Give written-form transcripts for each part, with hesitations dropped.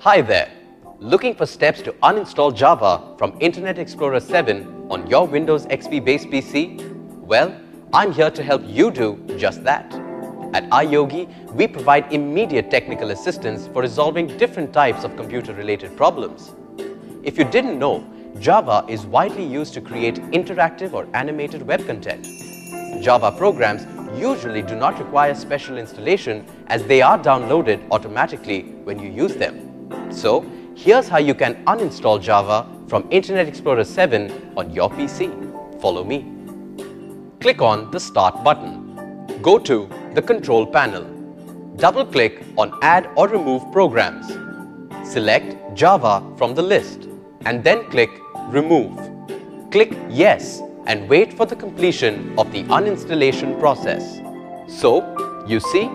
Hi there! Looking for steps to uninstall Java from Internet Explorer 7 on your Windows XP based PC? Well, I'm here to help you do just that. At iYogi, we provide immediate technical assistance for resolving different types of computer-related problems. If you didn't know, Java is widely used to create interactive or animated web content. Java programs usually do not require special installation as they are downloaded automatically when you use them. So, here's how you can uninstall Java from Internet Explorer 7 on your PC. Follow me. Click on the Start button. Go to the Control panel. Double-click on Add or Remove Programs. Select Java from the list and then click Remove. Click Yes and wait for the completion of the uninstallation process. So, you see,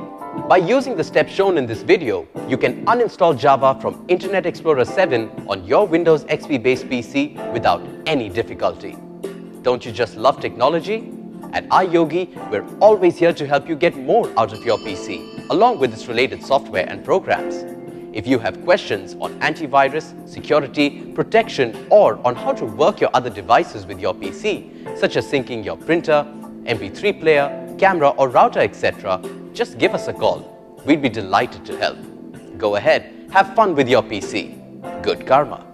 by using the steps shown in this video, you can uninstall Java from Internet Explorer 7 on your Windows XP based PC without any difficulty. Don't you just love technology? At iYogi, we're always here to help you get more out of your PC, along with its related software and programs. If you have questions on antivirus, security, protection, or on how to work your other devices with your PC, such as syncing your printer, MP3 player, camera or router, etc., just give us a call. We'd be delighted to help. Go ahead, have fun with your PC. Good karma.